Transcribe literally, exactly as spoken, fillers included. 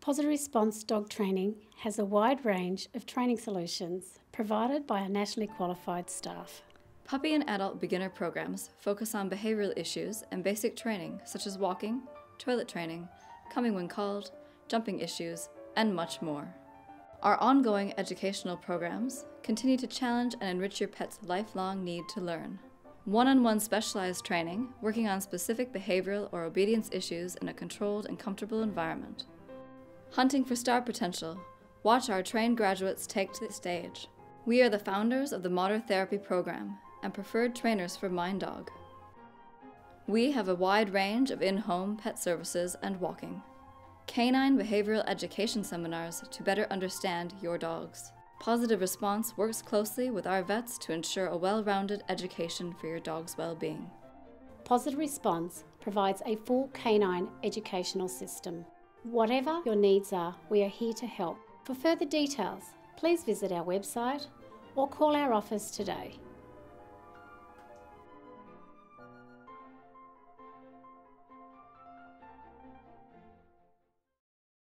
Positive Response Dog Training has a wide range of training solutions provided by our nationally qualified staff. Puppy and adult beginner programs focus on behavioural issues and basic training such as walking, toilet training, coming when called, jumping issues, and much more. Our ongoing educational programs continue to challenge and enrich your pet's lifelong need to learn. One-on-one specialized training working on specific behavioural or obedience issues in a controlled and comfortable environment. Hunting for star potential, watch our trained graduates take to the stage. We are the founders of the Modern Therapy Program and preferred trainers for Mind Dog. We have a wide range of in-home pet services and walking. Canine behavioral education seminars to better understand your dogs. Positive Response works closely with our vets to ensure a well-rounded education for your dog's well-being. Positive Response provides a full canine educational system. Whatever your needs are, we are here to help. For further details, please visit our website or call our office today.